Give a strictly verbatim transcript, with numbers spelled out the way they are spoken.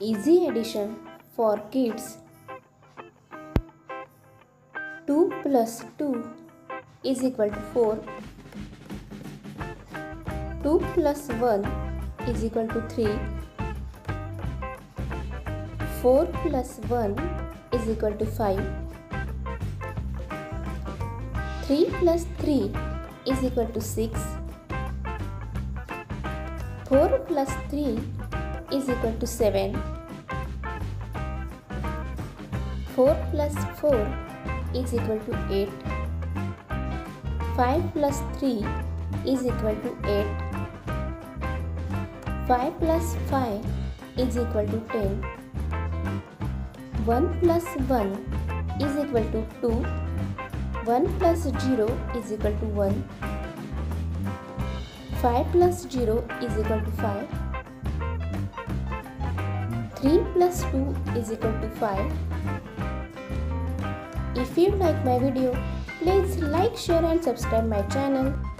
easy addition for kids. two plus two is equal to four. two plus one is equal to three. four plus one is equal to five. three plus three is equal to six. four plus three is equal to seven. four plus four is equal to eight. five plus three is equal to eight. five plus five is equal to ten. one plus one is equal to two. one plus zero is equal to one. five plus zero is equal to five. three plus two is equal to five. If you like my video, please like, share and subscribe my channel.